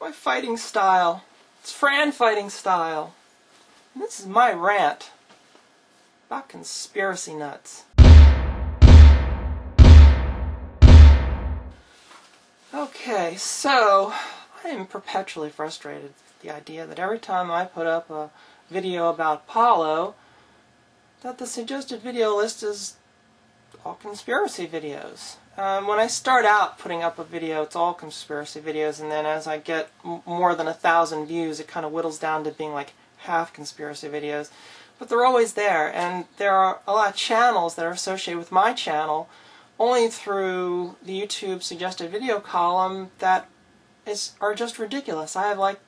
my fighting style. It's Fran fighting style. And this is my rant about conspiracy nuts. Okay, so I am perpetually frustrated with the idea that every time I put up a video about Apollo, that the suggested video list is all conspiracy videos. When I start out putting up a video, it's all conspiracy videos, and then as I get more than 1,000 views, it kind of whittles down to being like half conspiracy videos. But they're always there, and there are a lot of channels that are associated with my channel only through the YouTube suggested video column that are just ridiculous. I have like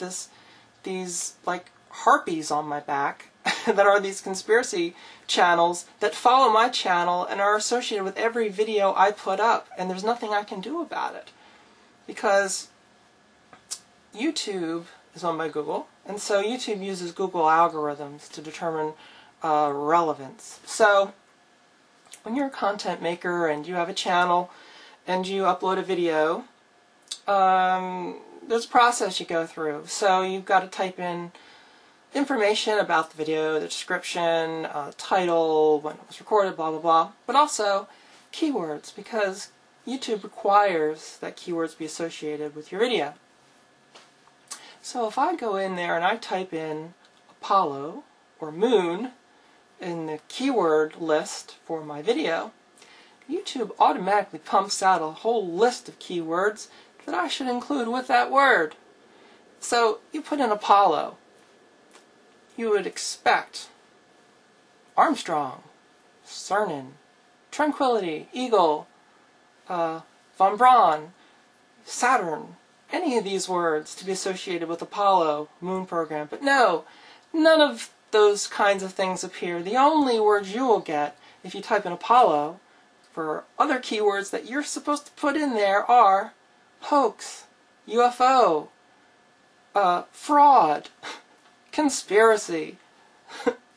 these like harpies on my back that are these conspiracy channels that follow my channel and are associated with every video I put up, and there's nothing I can do about it because YouTube is owned by Google, and so YouTube uses Google algorithms to determine relevance. So when you're a content maker and you have a channel and you upload a video, there's a process you go through. So you've got to type in information about the video, the description, title, when it was recorded, blah, blah, blah, but also keywords, because YouTube requires that keywords be associated with your video. So if I go in there and I type in Apollo or moon in the keyword list for my video, YouTube automatically pumps out a whole list of keywords that I should include with that word. So you put in Apollo, you would expect Armstrong, Cernan, Tranquility, Eagle, von Braun, Saturn, any of these words to be associated with Apollo, moon program. But no, none of those kinds of things appear. The only words you will get if you type in Apollo for other keywords that you're supposed to put in there are hoax, UFO, fraud, conspiracy,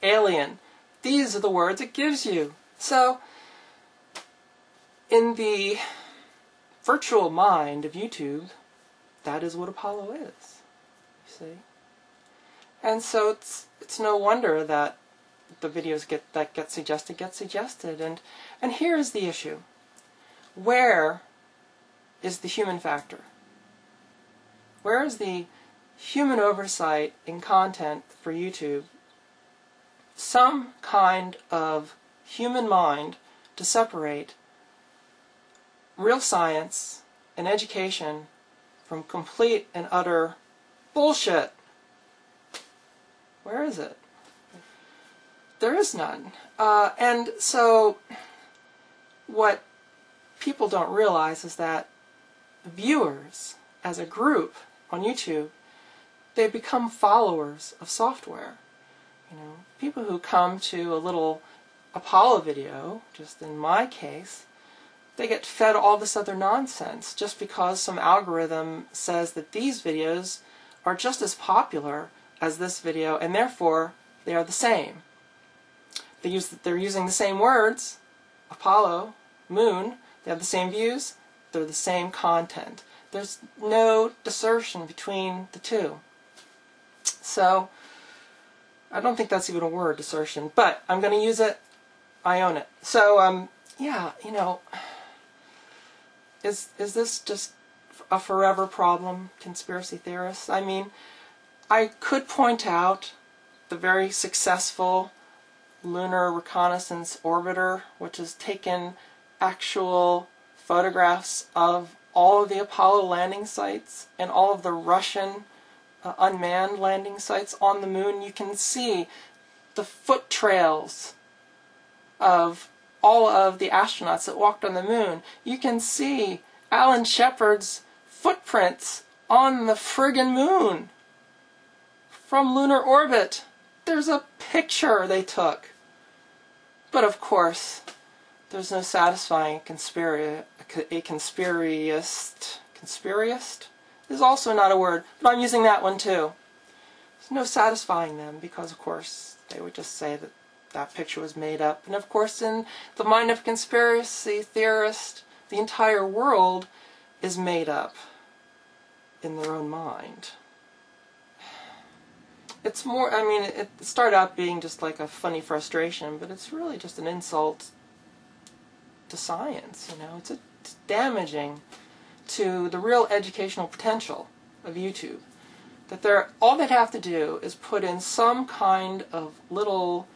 alien. These are the words it gives you. So, in the virtual mind of YouTube, that is what Apollo is, you see. And so it's no wonder that the videos get suggested. And here is the issue. Where is the human factor? Where is the human oversight in content for YouTube? Some kind of human mind to separate real science and education from complete and utter bullshit. Where is it? There is none. And so what people don't realize is that viewers as a group on YouTube, they become followers of software. You know, people who come to a little Apollo video, just in my case, they get fed all this other nonsense just because some algorithm says that these videos are just as popular as this video, and therefore they are the same. They're using the same words, Apollo, moon, they have the same views, they're the same content. There's no discernment between the two. So, I don't think that's even a word, discernment, but I'm going to use it, I own it. So, yeah, you know, is this just a forever problem, conspiracy theorists? I mean, I could point out the very successful Lunar Reconnaissance Orbiter, which has taken actual photographs of all of the Apollo landing sites and all of the Russian unmanned landing sites on the moon. You can see the foot trails of all of the astronauts that walked on the moon. You can see Alan Shepard's footprints on the friggin' moon. From lunar orbit, there's a picture they took. But of course, there's no satisfying a conspiracist. Conspiracist is also not a word, but I'm using that one too. There's no satisfying them because, of course, they would just say that that picture was made up. And of course, in the mind of a conspiracy theorist, the entire world is made up. in their own mind. It's more, I mean, it started out being just like a funny frustration, but it's really just an insult to science, you know. It's damaging to the real educational potential of YouTube. That they're, all they'd have to do is put in some kind of little,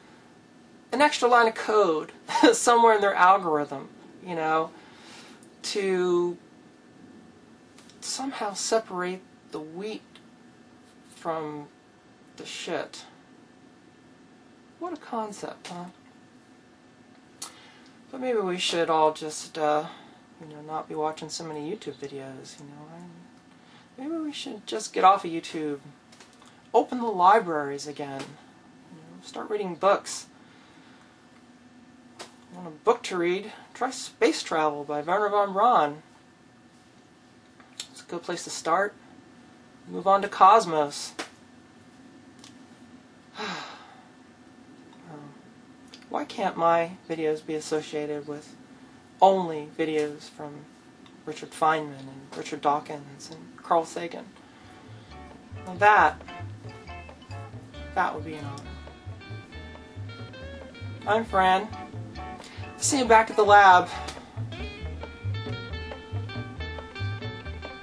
an extra line of code somewhere in their algorithm, you know, to somehow separate the wheat from the shit. What a concept, huh? But maybe we should all just, you know, not be watching so many YouTube videos, you know. Maybe we should just get off of YouTube, open the libraries again, you know, start reading books. Want a book to read? Try Space Travel by Wernher von Braun. It's a good place to start. Move on to Cosmos. Why can't my videos be associated with only videos from Richard Feynman and Richard Dawkins and Carl Sagan? Now that would be an honor. I'm Fran. See you back at the lab.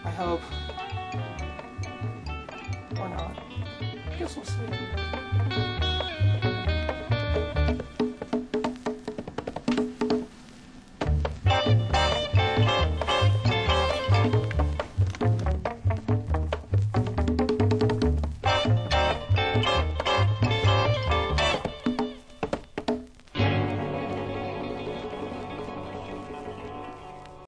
I hope. Or not. I guess we'll see.